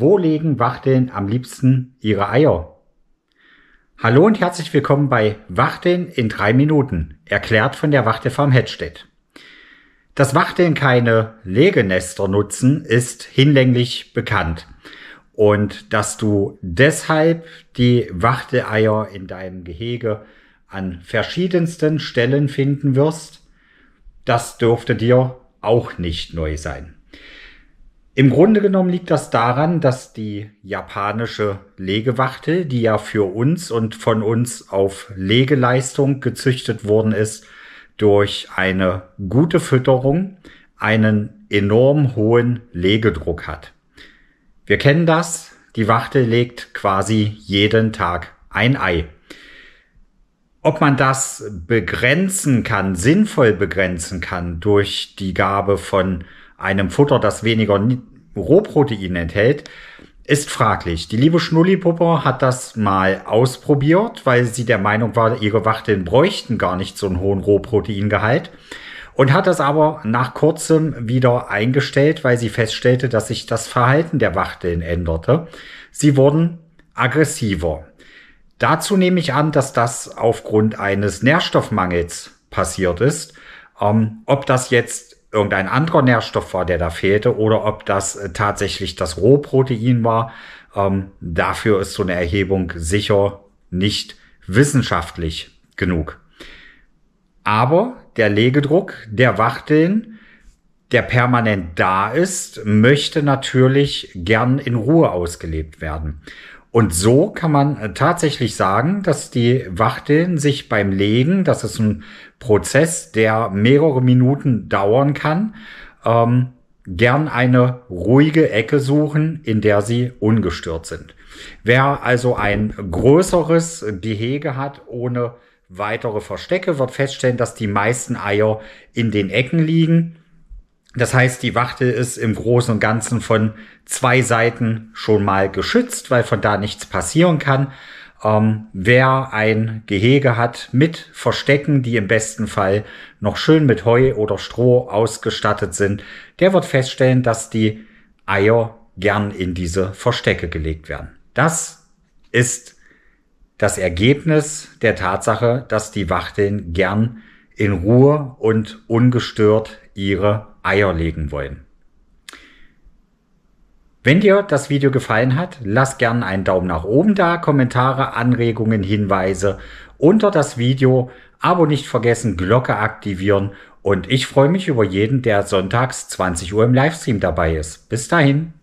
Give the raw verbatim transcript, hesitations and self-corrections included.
Wo legen Wachteln am liebsten ihre Eier? Hallo und herzlich willkommen bei Wachteln in drei Minuten, erklärt von der Wachtelfarm Hettstedt. Dass Wachteln keine Legenester nutzen, ist hinlänglich bekannt. Und dass du deshalb die Wachteleier in deinem Gehege an verschiedensten Stellen finden wirst, das dürfte dir auch nicht neu sein. Im Grunde genommen liegt das daran, dass die japanische Legewachtel, die ja für uns und von uns auf Legeleistung gezüchtet worden ist, durch eine gute Fütterung einen enorm hohen Legedruck hat. Wir kennen das, die Wachtel legt quasi jeden Tag ein Ei. Ob man das begrenzen kann, sinnvoll begrenzen kann, durch die Gabe von einem Futter, das weniger Rohprotein enthält, ist fraglich. Die liebe Schnullipupper hat das mal ausprobiert, weil sie der Meinung war, ihre Wachteln bräuchten gar nicht so einen hohen Rohproteingehalt, und hat das aber nach kurzem wieder eingestellt, weil sie feststellte, dass sich das Verhalten der Wachteln änderte. Sie wurden aggressiver. Dazu nehme ich an, dass das aufgrund eines Nährstoffmangels passiert ist. Ähm, ob das jetzt irgendein anderer Nährstoff war, der da fehlte, oder ob das tatsächlich das Rohprotein war, ähm, dafür ist so eine Erhebung sicher nicht wissenschaftlich genug. Aber der Legedruck der Wachteln, der permanent da ist, möchte natürlich gern in Ruhe ausgelebt werden. Und so kann man tatsächlich sagen, dass die Wachteln sich beim Legen, das ist ein Prozess, der mehrere Minuten dauern kann, ähm, gern eine ruhige Ecke suchen, in der sie ungestört sind. Wer also ein größeres Gehege hat ohne weitere Verstecke, wird feststellen, dass die meisten Eier in den Ecken liegen. Das heißt, die Wachtel ist im Großen und Ganzen von zwei Seiten schon mal geschützt, weil von da nichts passieren kann. Ähm, wer ein Gehege hat mit Verstecken, die im besten Fall noch schön mit Heu oder Stroh ausgestattet sind, der wird feststellen, dass die Eier gern in diese Verstecke gelegt werden. Das ist das Ergebnis der Tatsache, dass die Wachteln gern in Ruhe und ungestört ihre Eier legen wollen. Wenn dir das Video gefallen hat, lass gerne einen Daumen nach oben da, Kommentare, Anregungen, Hinweise unter das Video, Abo nicht vergessen, Glocke aktivieren, und ich freue mich über jeden, der sonntags zwanzig Uhr im Livestream dabei ist. Bis dahin!